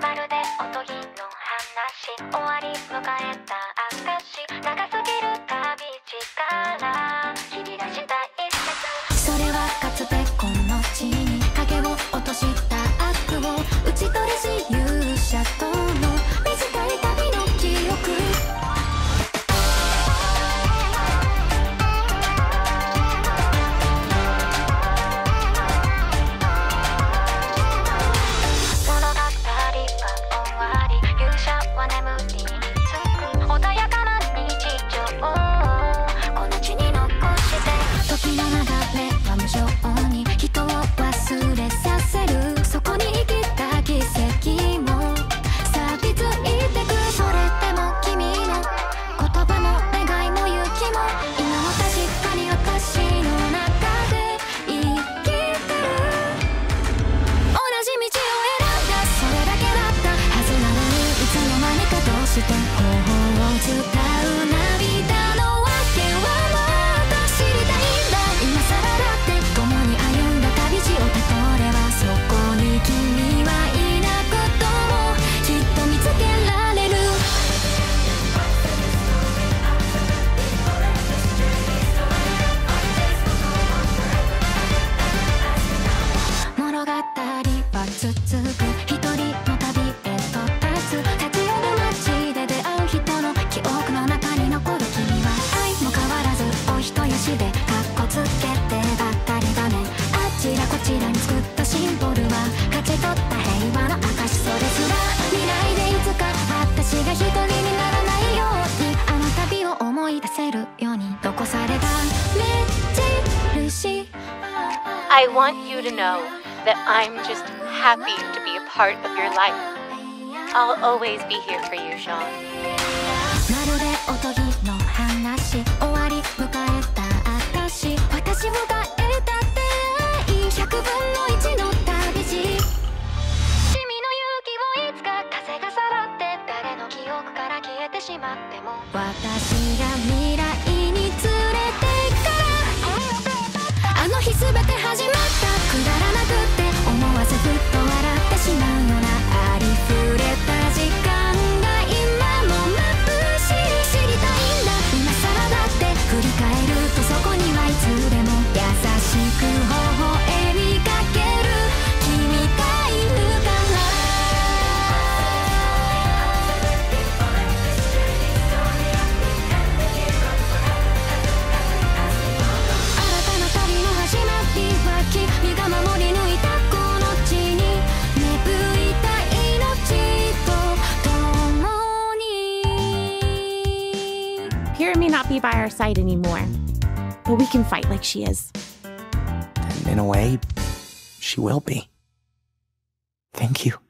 まるでおとぎの話、終わり迎えた証、長すぎる旅力切り出した一節、それはかつてこの地に影を落とした悪を打ち取りし勇者との短い旅の記憶、I want you to know that I'm just happy to be a part of your life. I'll always be here for you, Jaune. 全て始まった、くだらなくって思わずふっと笑ってしまうようなありふれた時間が今も眩しい、知りたいんだ今更だって、振り返るとそこにはいつでも優しく微笑みかける君がいるからKira may not be by our side anymore, but we can fight like she is. And in a way, she will be. Thank you.